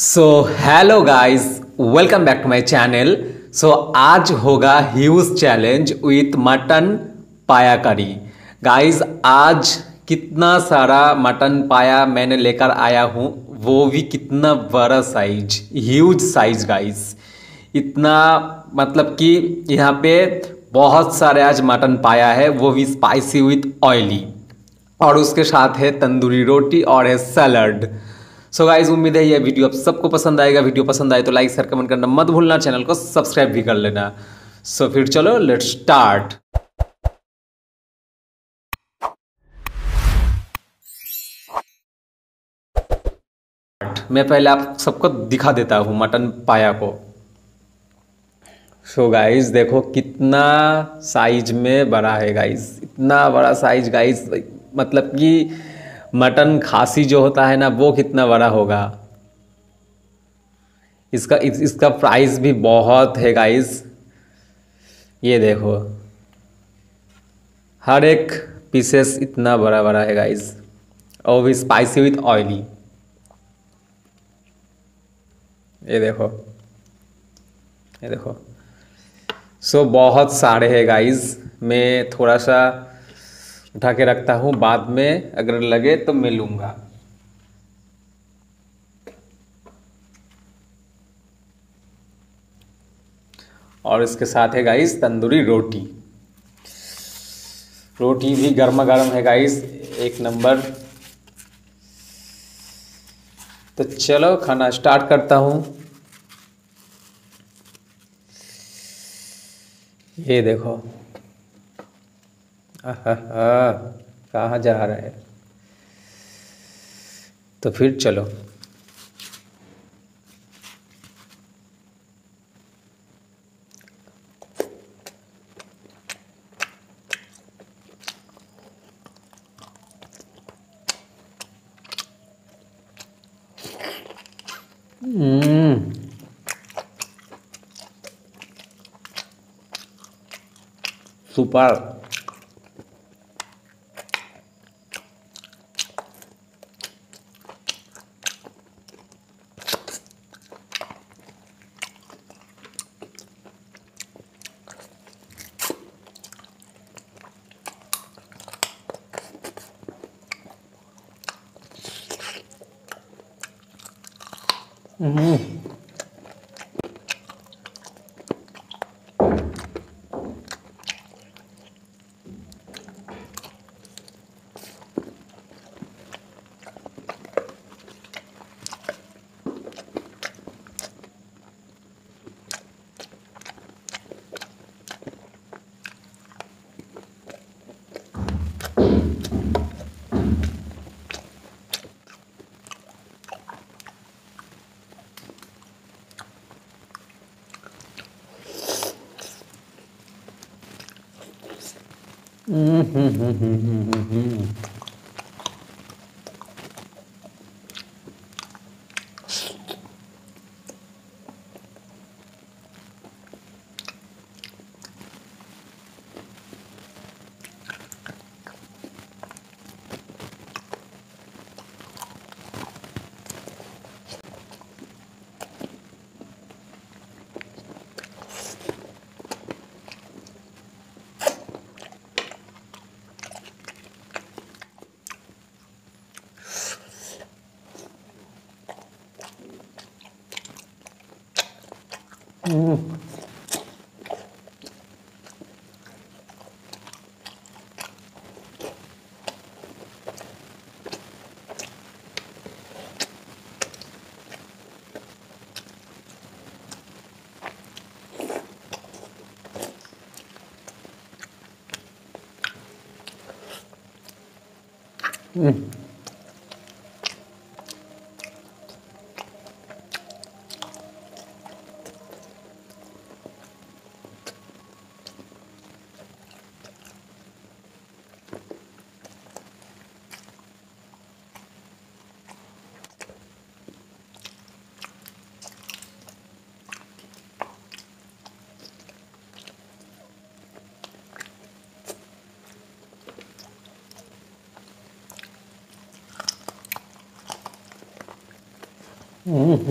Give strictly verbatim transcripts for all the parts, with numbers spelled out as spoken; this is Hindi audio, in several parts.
So hello guys, welcome back to my channel. So आज होगा ह्यूज चैलेंज विथ मटन पाया करी। गाइज आज कितना सारा मटन पाया मैंने लेकर आया हूँ, वो भी कितना बड़ा साइज, ह्यूज साइज गाइज। इतना मतलब कि यहाँ पे बहुत सारे आज मटन पाया है, वो भी स्पाइसी विथ ऑयली, और उसके साथ है तंदूरी रोटी और है सलाद। सो गाइज उम्मीद है यह वीडियो आप सबको पसंद आएगा। वीडियो पसंद आए तो लाइक शेयर कमेंट करना मत भूलना, चैनल को सब्सक्राइब भी कर लेना। सो so, फिर चलो लेट्स स्टार्ट। मैं पहले आप सबको दिखा देता हूँ मटन पाया को। सो so, गाइज देखो कितना साइज में बड़ा है गाइज, इतना बड़ा साइज गाइज। मतलब कि मटन खासी जो होता है ना, वो कितना बड़ा होगा। इसका इस, इसका प्राइस भी बहुत है गाइस। ये देखो हर एक पीसेस इतना बड़ा बड़ा है गाइस, और भी स्पाइसी विथ ऑयली। ये देखो ये देखो सो बहुत सारे है गाइस। मैं थोड़ा सा उठा के रखता हूँ, बाद में अगर लगे तो मैं लूँगा। और इसके साथ है गाइस तंदूरी रोटी। रोटी भी गर्मा गर्म है गाइस, एक नंबर। तो चलो खाना स्टार्ट करता हूँ। ये देखो कहाँ जा रहा है, तो फिर चलो। हम्म सुपर हम्म हम्म हम्म हम्म हम्म Mm. Mm. 음.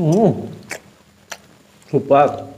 음, 국밥. 음.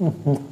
Mm-hmm.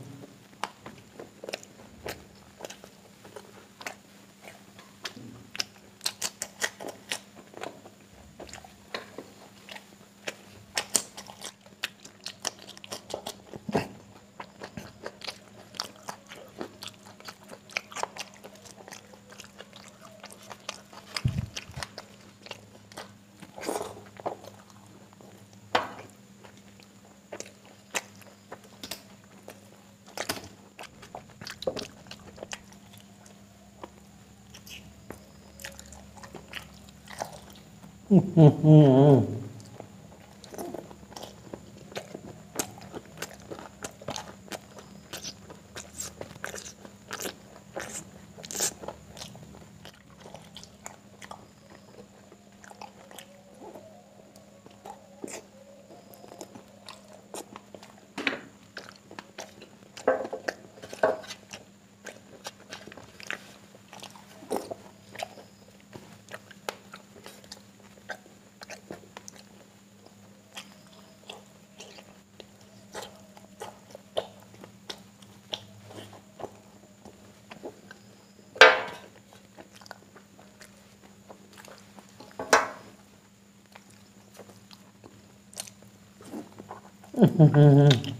Mm-hmm.